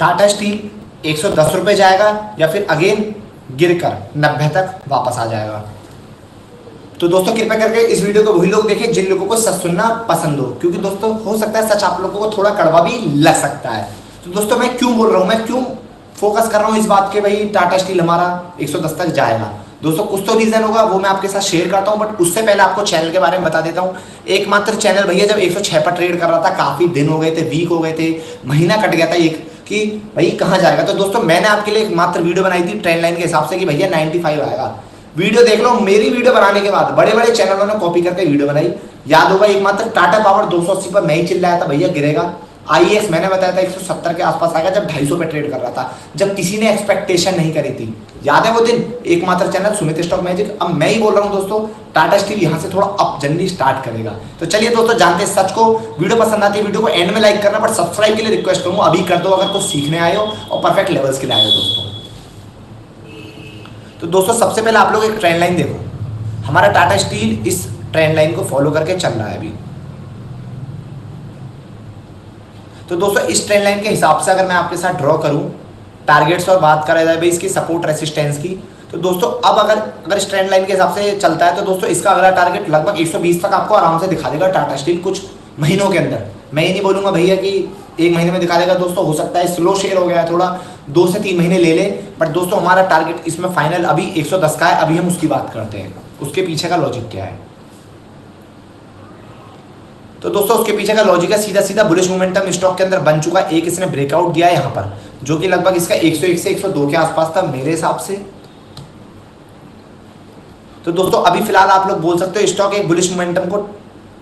Tata steel 110 रुपये जाएगा या फिर अगेन गिरकर 90 तक वापस आ जाएगा। तो दोस्तों कृपया करके इस वीडियो को वही लोग देखें जिन लोगों को सच सुनना पसंद हो, क्योंकि दोस्तों हो सकता है सच आप लोगों को थोड़ा कड़वा भी लग सकता है। तो दोस्तों मैं क्यों बोल रहा हूँ, मैं क्यों फोकस कर रहा हूँ इस बात के भाई टाटा स्टील हमारा 110 तक जाएगा। दोस्तों कुछ तो रीजन होगा वो मैं आपके साथ शेयर करता हूँ, बट उससे पहले आपको चैनल के बारे में बता देता हूँ। एकमात्र चैनल भैया जब 106 पर ट्रेड कर रहा था, काफी दिन हो गए थे, वीक हो गए थे, महीना कट गया था एक कि भाई कहाँ जाएगा। तो दोस्तों मैंने आपके लिए एकमात्र वीडियो बनाई थी ट्रेंड लाइन के हिसाब से कि भैया 95 आएगा। वीडियो देख लो, मेरी वीडियो बनाने के बाद बड़े बड़े चैनलों ने कॉपी करके वीडियो बनाई, याद होगा। एकमात्र टाटा पावर 280 पर मैं ही चिल्लाया था भैया गिरेगा। आईएएस मैंने बताया था 170 के आसपास आएगा जब 250 पे ट्रेड कर रहा था, जब किसी ने एक्सपेक्टेशन नहीं करी थी, याद है वो दिन। एकमात्र चैनल सुमित स्टॉक मैजिक। अब मैं ही बोल रहा हूँ दोस्तों टाटा स्टील यहाँ से थोड़ा अप जर्नी स्टार्ट करेगा। तो चलिए दोस्तों जानते हैं सच को। वीडियो पसंद आती है वीडियो को एंड में लाइक करना, बट सब्सक्राइब के लिए रिक्वेस्ट करूंगा अभी कर दो अगर कुछ सीखने आए हो और परफेक्ट लेवल्स के लिए आए हो। दोस्तों तो दोस्तों सबसे पहले आप लोग एक ट्रेंड लाइन देखो, हमारा टाटा स्टील इस ट्रेंड लाइन को फॉलो करके चल रहा है अभी। तो दोस्तों इस ट्रेंड लाइन के हिसाब से अगर मैं आपके साथ ड्रॉ करूं टारगेट्स और बात करा जाए भाई इसकी सपोर्ट रेसिस्टेंस की, तो दोस्तों अब अगर इस ट्रेंड लाइन के हिसाब से चलता है तो दोस्तों इसका अगला टारगेट लगभग 120 तक आपको आराम से दिखा देगा टाटा स्टील कुछ महीनों के अंदर। मैं ये नहीं बोलूंगा भैया कि एक महीने में दिखा देगा दोस्तों, हो सकता है स्लो शेयर हो गया है थोड़ा, 2 से 3 महीने ले ले, बट दोस्तों हमारा टारगेट इसमें फाइनल अभी 110 का है। अभी हम उसकी बात करते हैं उसके पीछे का लॉजिक क्या है। तो दोस्तों उसके पीछे का लॉजिक है सीधा सीधा बुलिश मोमेंटम स्टॉक के अंदर बन चुका है। एक इसने ब्रेकआउट दिया है यहाँ पर जो कि लगभग इसका 101 से 102 के आसपास था मेरे हिसाब से। तो दोस्तों अभी फिलहाल आप लोग बोल सकते हो स्टॉक एक बुलिश मोमेंटम को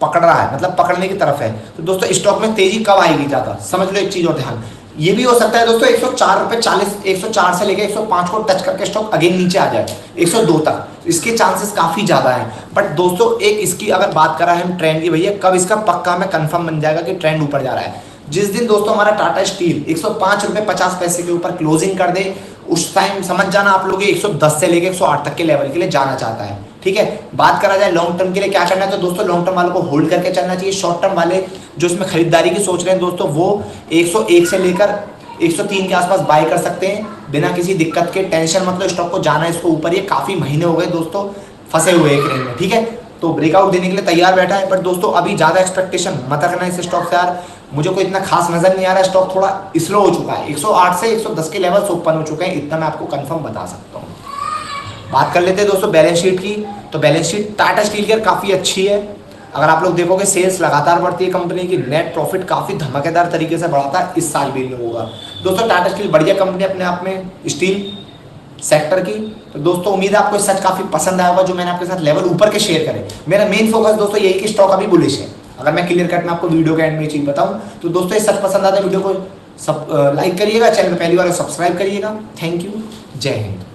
पकड़ रहा है, मतलब पकड़ने की तरफ है। तो दोस्तों स्टॉक में तेजी कब आएगी ज्यादा समझ लो एक चीज और ध्यान, ये भी हो सकता है दोस्तों 104 रुपये 40 104 से लेकर 105 को टच करके स्टॉक अगेन नीचे आ जाए 102 तक, इसके चांसेस काफी ज्यादा हैं। बट दोस्तों एक इसकी अगर बात करा है हम ट्रेंड की भैया कब इसका पक्का में कंफर्म बन जाएगा कि ट्रेंड ऊपर जा रहा है, जिस दिन दोस्तों हमारा टाटा स्टील 105 रुपये 50 पैसे के ऊपर क्लोजिंग कर दे उस टाइम समझ जाना आप लोग 110 से लेकर 108 तक के लेवल के लिए जाना चाहता है। ठीक है, बात करा जाए लॉन्ग टर्म के लिए क्या करना है, तो दोस्तों लॉन्ग टर्म वालों को होल्ड करके चलना चाहिए। शॉर्ट टर्म वाले जो इसमें खरीदारी की सोच रहे हैं दोस्तों वो 101 से लेकर 103 के आसपास बाय कर सकते हैं बिना किसी दिक्कत के, टेंशन मतलब स्टॉक को जाना है इसको ऊपर। ये काफी महीने हो गए दोस्तों फंसे हुए एक रेंज में, ठीक है, तो ब्रेकआउट देने के लिए तैयार बैठा है। बट दोस्तों अभी ज्यादा एक्सपेक्टेशन मत रखना इस स्टॉक से यार, मुझे कोई इतना खास नजर नहीं आ रहा है। स्टॉक थोड़ा स्लो हो चुका है, 108 से 110 के लेवल ओपन हो चुके हैं, इतना मैं आपको कंफर्म बता सकता हूँ। बात कर लेते हैं दोस्तों बैलेंस शीट की। तो बैलेंस शीट टाटा स्टील की काफ़ी अच्छी है, अगर आप लोग देखोगे सेल्स लगातार बढ़ती है कंपनी की, नेट प्रॉफिट काफ़ी धमाकेदार तरीके से बढ़ाता है इस साल भी होगा। दोस्तों टाटा स्टील बढ़िया कंपनी अपने आप में स्टील सेक्टर की। तो दोस्तों उम्मीद है आपको इस सच काफ़ी पसंद आया होगा जो मैंने आपके साथ लेवल ऊपर के शेयर करे। मेरा मेन फोकस दोस्तों यही कि स्टॉक अभी बुलिश है, अगर मैं क्लियर कट में आपको वीडियो के एंड में चीज़ बताऊँ। तो दोस्तों ये सच पसंद आता है वीडियो को लाइक करिएगा, चैनल को पहली बार सब्सक्राइब करिएगा। थैंक यू, जय हिंद।